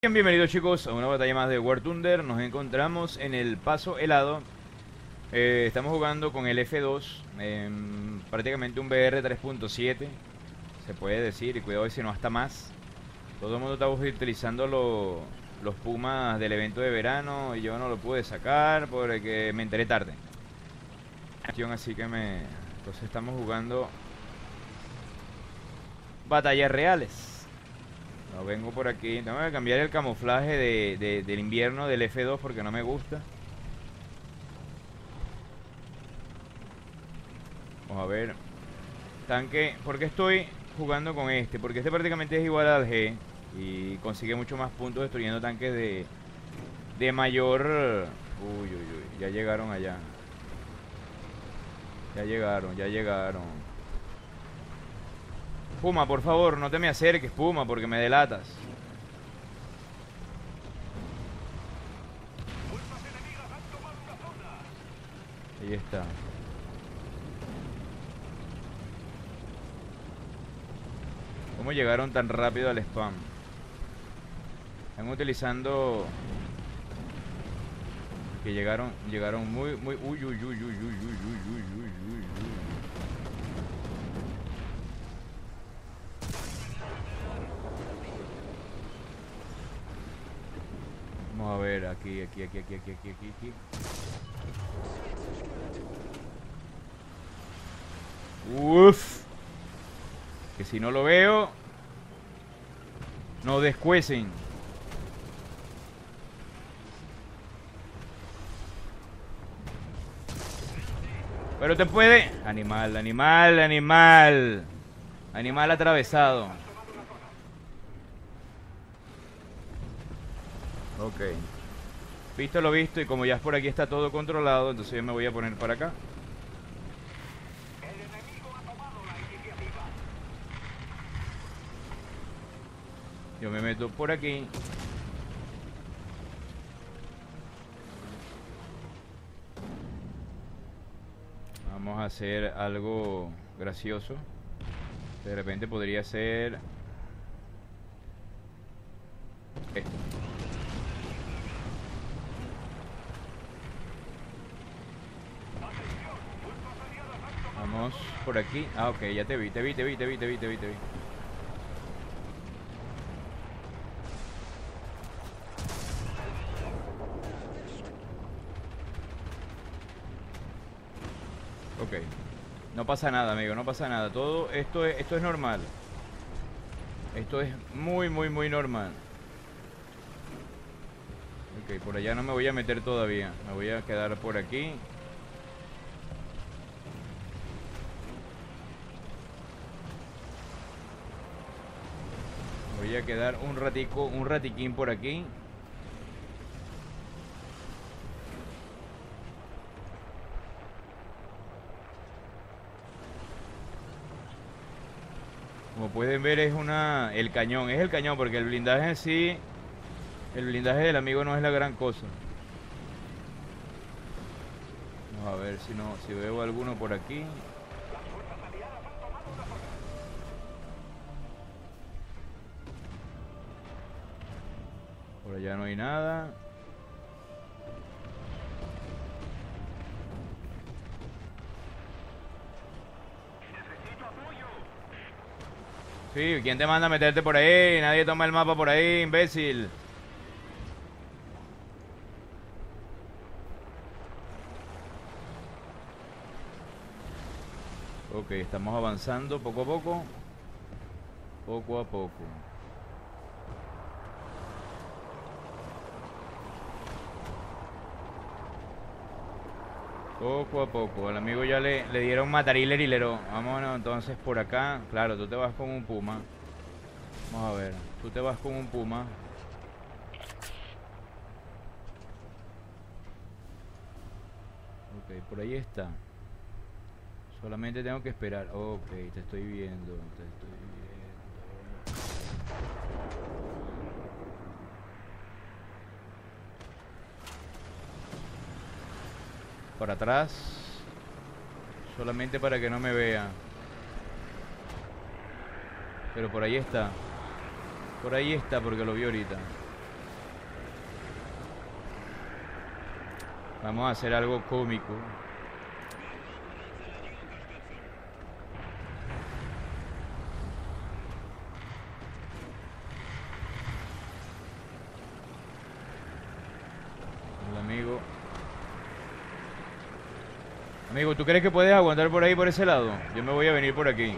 Bienvenidos chicos a una batalla más de War Thunder. Nos encontramos en el Paso Helado. Estamos jugando con el F2, prácticamente un BR 3.7, se puede decir, y cuidado si no hasta más. Todo el mundo está utilizando los Pumas del evento de verano y yo no lo pude sacar porque me enteré tarde. Así que entonces estamos jugando batallas reales. No, vengo por aquí. Tengo que cambiar el camuflaje del invierno del F2 porque no me gusta. Vamos a ver. Tanque. ¿Por qué estoy jugando con este? Porque este prácticamente es igual al G. Y consigue mucho más puntos destruyendo tanques de mayor... Uy, uy, uy. Ya llegaron allá. Ya llegaron, ya llegaron. Puma, por favor, no te me acerques, Puma, porque me delatas. Ahí está. ¿Cómo llegaron tan rápido al spam? Están utilizando... Que llegaron muy, muy... Uy, uy, uy, uy, uy, uy, uy, uy, uy, uy. Vamos a ver, aquí. Uff. Que si no lo veo, nos descuecen. Pero te puede. Animal. Animal atravesado. Ok. Visto lo visto, y como ya es por aquí está todo controlado, entonces yo me voy a poner para acá. Yo me meto por aquí. Vamos a hacer algo gracioso. De repente podría ser... esto. Vamos por aquí. Ah, ok, ya te vi. Ok. No pasa nada, amigo, no pasa nada. Todo esto es normal. Esto es muy, muy, muy normal. Ok, por allá no me voy a meter todavía. Me voy a quedar por aquí. Voy a quedar un ratiquín por aquí. Como pueden ver es el cañón, porque el blindaje en sí, el blindaje del amigo no es la gran cosa. Vamos a ver si veo alguno por aquí. Por allá no hay nada. Necesito apoyo. Sí, ¿quién te manda a meterte por ahí? Nadie toma el mapa por ahí, imbécil. Ok, estamos avanzando poco a poco. Poco a poco. Poco a poco, al amigo ya le dieron mataríler y leró. Vámonos entonces por acá. Claro, tú te vas con un Puma. Vamos a ver, tú te vas con un Puma. Ok, por ahí está. Solamente tengo que esperar. Ok, te estoy viendo. Para atrás, solamente para que no me vea. Pero por ahí está. Por ahí está porque lo vi ahorita. Vamos a hacer algo cómico. Hola, amigo. Amigo, ¿tú crees que puedes aguantar por ahí, por ese lado? Yo me voy a venir por aquí.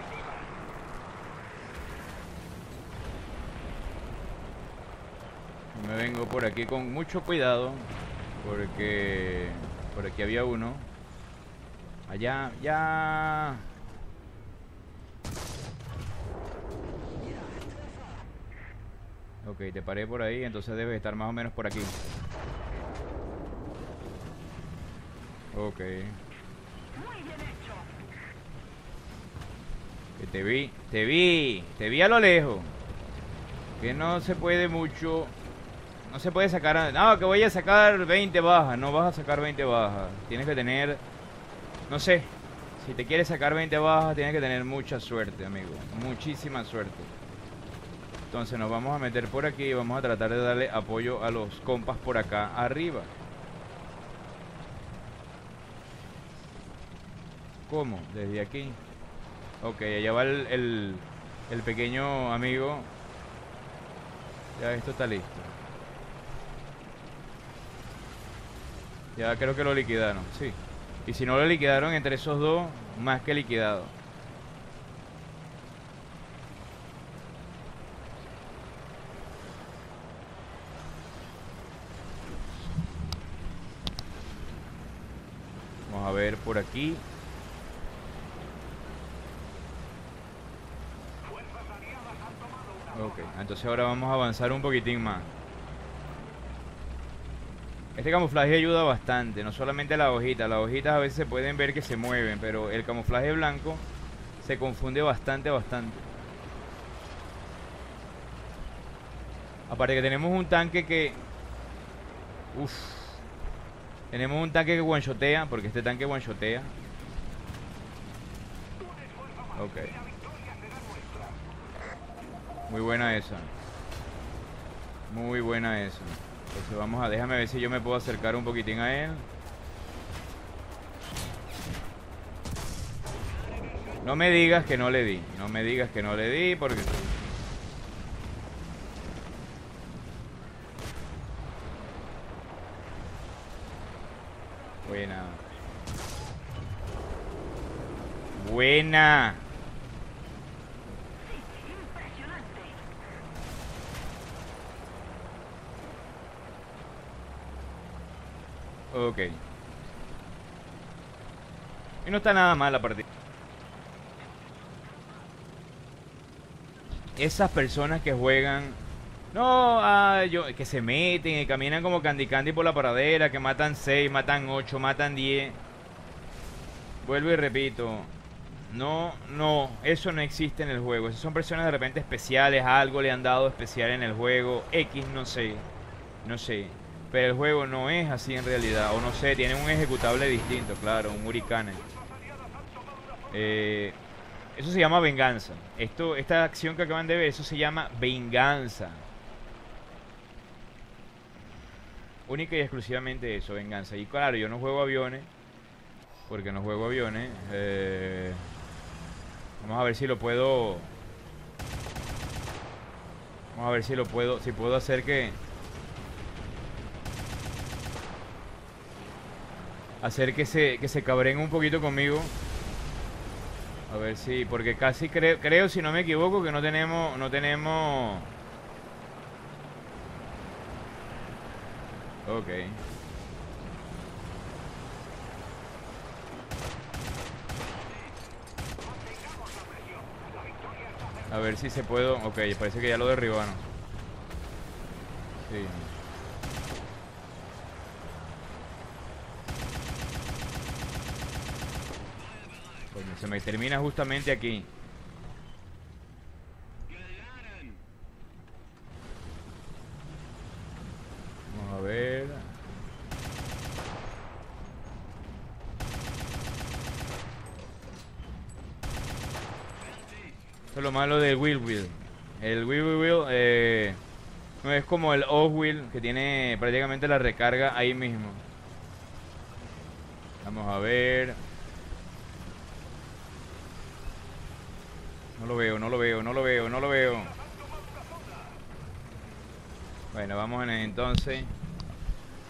Me vengo por aquí con mucho cuidado, porque por aquí había uno. Allá, ya. Ok, te paré por ahí, entonces debes estar más o menos por aquí. Ok. Que te vi, te vi, te vi a lo lejos. Que no se puede mucho. No se puede sacar... No, que voy a sacar 20 bajas. No vas a sacar 20 bajas. Tienes que tener... No sé. Si te quieres sacar 20 bajas, tienes que tener mucha suerte, amigo. Muchísima suerte. Entonces nos vamos a meter por aquí y vamos a tratar de darle apoyo a los compas por acá arriba. ¿Cómo? Desde aquí. Ok, allá va el pequeño amigo. Ya esto está listo. Ya creo que lo liquidaron, sí. Y si no lo liquidaron, entre esos dos, más que liquidado. Vamos a ver por aquí. Ok, entonces ahora vamos a avanzar un poquitín más. Este camuflaje ayuda bastante, no solamente las hojitas. Las hojitas a veces se pueden ver que se mueven, pero el camuflaje blanco se confunde bastante, bastante. Aparte que tenemos un tanque que... Uff. Tenemos un tanque que one-shotea, porque este tanque one-shotea. Ok. Muy buena esa. Muy buena esa. Entonces vamos a... Déjame ver si yo me puedo acercar un poquitín a él. No me digas que no le di. No me digas que no le di porque... Buena. Buena. Ok. Y no está nada mal la partida. Esas personas que juegan... No, que se meten y caminan como Candy Candy por la paradera, que matan 6, matan 8, matan 10. Vuelvo y repito. No, no, eso no existe en el juego. Esas son personas de repente especiales, algo le han dado especial en el juego. X, no sé. No sé. Pero el juego no es así en realidad. O no sé, tiene un ejecutable distinto, claro, un huracán. Eso se llama venganza. Esta acción que acaban de ver, eso se llama venganza. Única y exclusivamente eso, venganza. Y claro, yo no juego aviones. Porque no juego aviones. Vamos a ver si lo puedo... Vamos a ver si lo puedo... Si puedo hacer que... Hacer que se cabreen un poquito conmigo. A ver si... Porque casi creo, si no me equivoco, que no tenemos... Ok. A ver si se puedo... Ok, parece que ya lo derribaron. Sí. Se me termina justamente aquí. Vamos a ver. Esto es lo malo de Will. El Will no es como el Off Will, que tiene prácticamente la recarga ahí mismo. Vamos a ver. No lo veo, no lo veo, no lo veo, no lo veo. Bueno, vamos entonces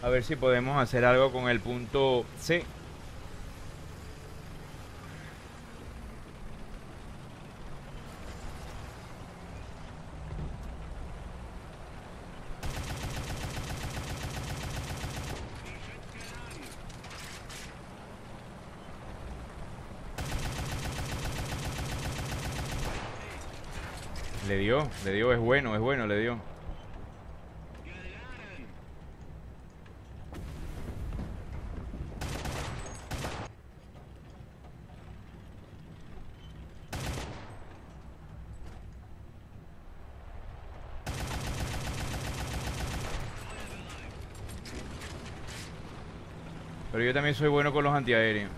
a ver si podemos hacer algo con el punto C. Le dio, es bueno, le dio. Pero yo también soy bueno con los antiaéreos.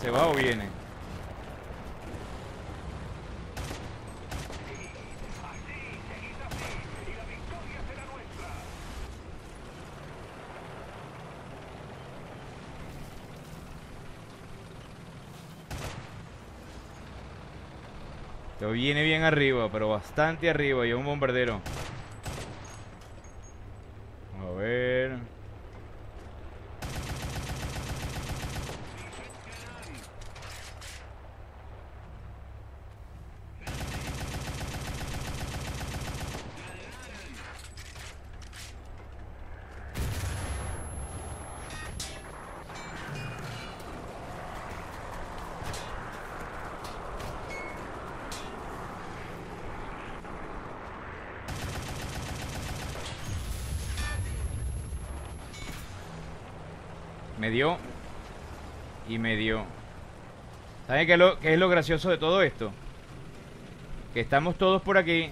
¿Se va o viene? Lo viene bien arriba, pero bastante arriba, y es un bombardero. Me dio y me dio. ¿Saben qué es lo gracioso de todo esto? Que estamos todos por aquí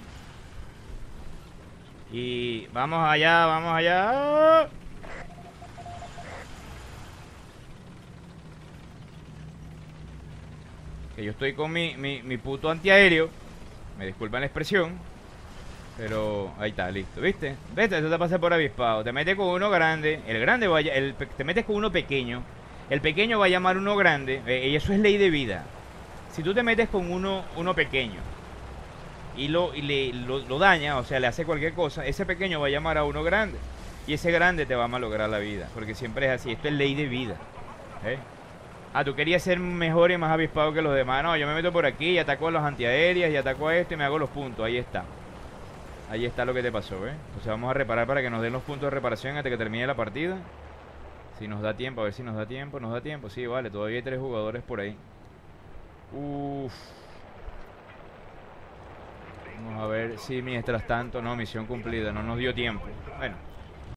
y vamos allá, vamos allá. Que yo estoy con mi puto antiaéreo. Me disculpan la expresión, pero ahí está, listo, ¿viste? ¿Viste? Eso te pasa por avispado. Te metes con uno grande, el grande vaya, te metes con uno pequeño, el pequeño va a llamar uno grande, y eso es ley de vida. Si tú te metes con uno pequeño y lo daña, o sea, le hace cualquier cosa, ese pequeño va a llamar a uno grande y ese grande te va a malograr la vida, porque siempre es así. Esto es ley de vida, ¿eh? Ah, tú querías ser mejor y más avispado que los demás. No, yo me meto por aquí y ataco a los antiaéreas y ataco a esto y me hago los puntos. Ahí está. Ahí está lo que te pasó, ¿eh? Entonces vamos a reparar para que nos den los puntos de reparación hasta que termine la partida. Si nos da tiempo, a ver si nos da tiempo. Nos da tiempo, sí, vale, todavía hay 3 jugadores por ahí. Uff. Vamos a ver si mientras tanto... No, misión cumplida, no nos dio tiempo. Bueno.